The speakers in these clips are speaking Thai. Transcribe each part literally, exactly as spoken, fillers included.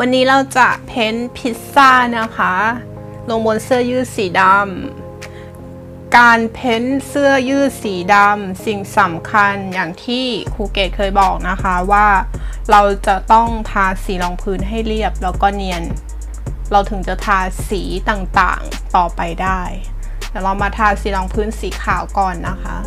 วันนี้เราจะเพ้นท์พิซซ่านะคะลงบนเสื้อยืดสีดำการเพ้นท์เสื้อยืดสีดำสิ่งสำคัญอย่างที่ครูเกดเคยบอกนะคะว่าเราจะต้องทาสีรองพื้นให้เรียบแล้วก็เนียนเราถึงจะทาสีต่างๆต่อไปได้เดี๋ยวเรามาทาสีรองพื้นสีขาวก่อนนะคะ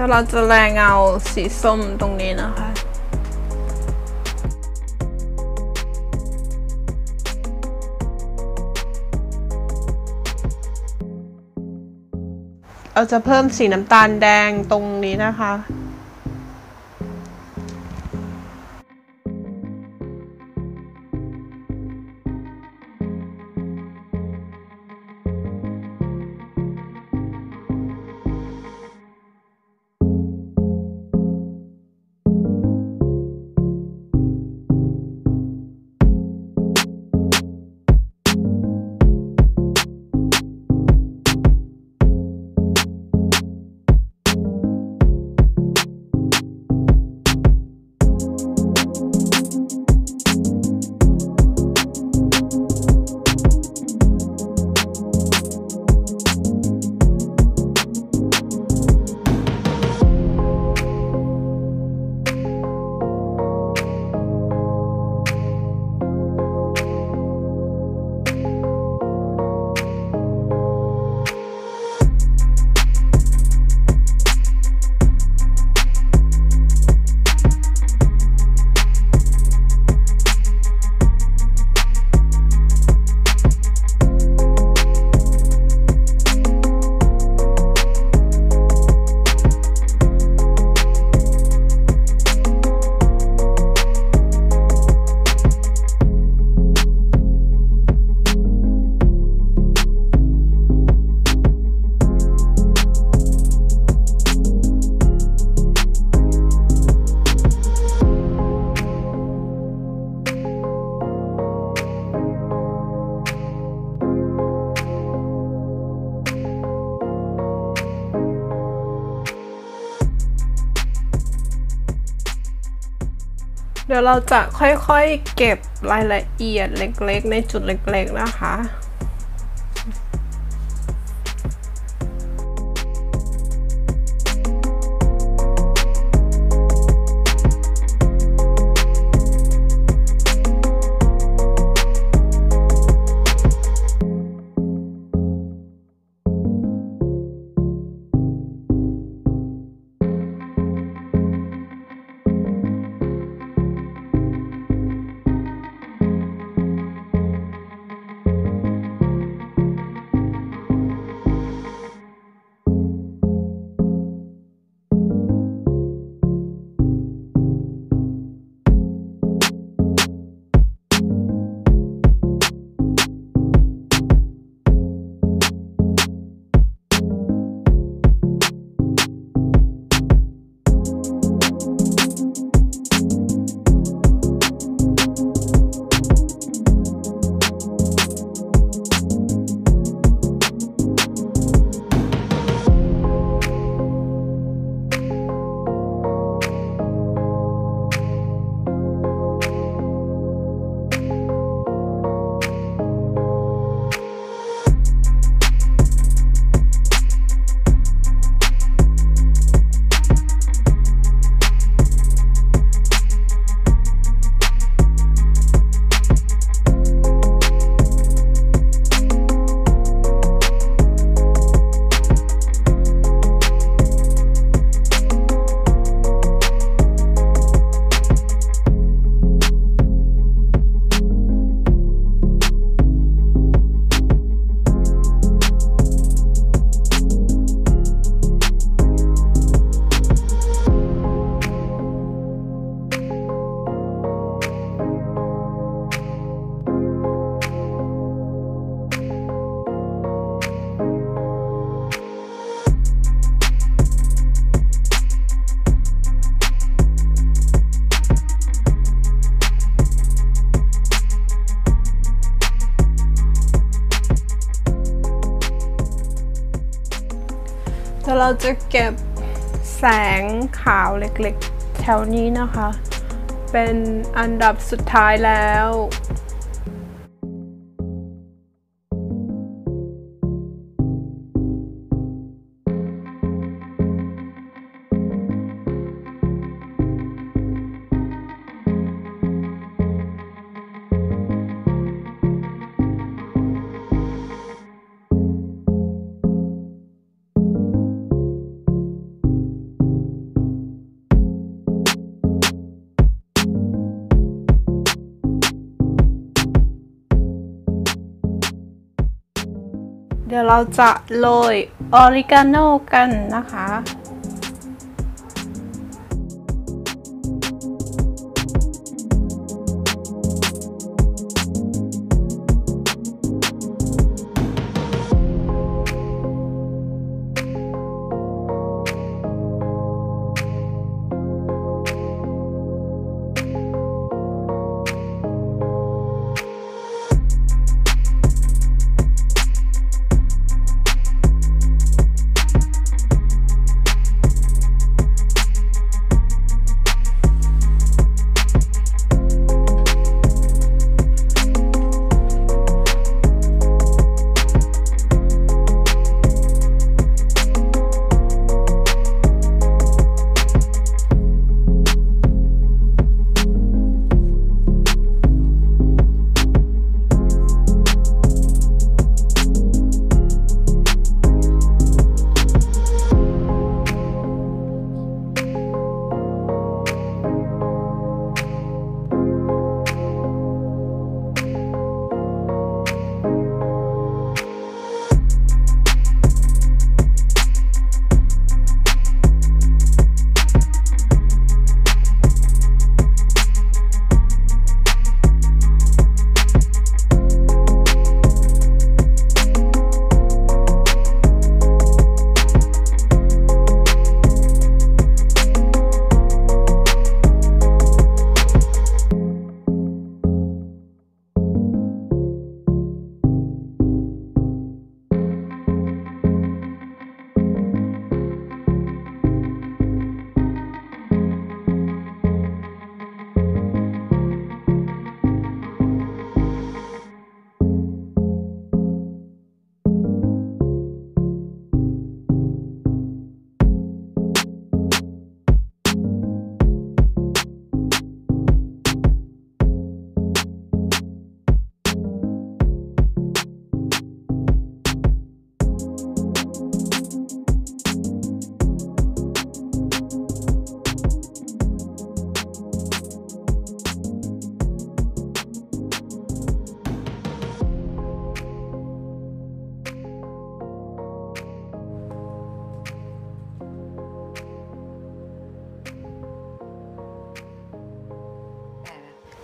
แล้วเราจะแรงเงาสีส้มตรงนี้นะคะเราจะเพิ่มสีน้ำตาลแดงตรงนี้นะคะเดี๋ยวเราจะค่อยๆเก็บรายละเอียดเล็กๆในจุดเล็กๆนะคะ แล้วเราจะเก็บแสงขาวเล็กๆแถวนี้นะคะเป็นอันดับสุดท้ายแล้วเดี๋ยวเราจะโรยออริกาโน่กันนะคะ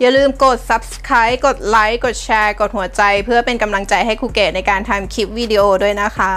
อย่าลืมกด ซับสไครบ์ กดไลค์กดแชร์กดหัวใจเพื่อเป็นกำลังใจให้ครูเกศในการทำคลิปวิดีโอด้วยนะคะ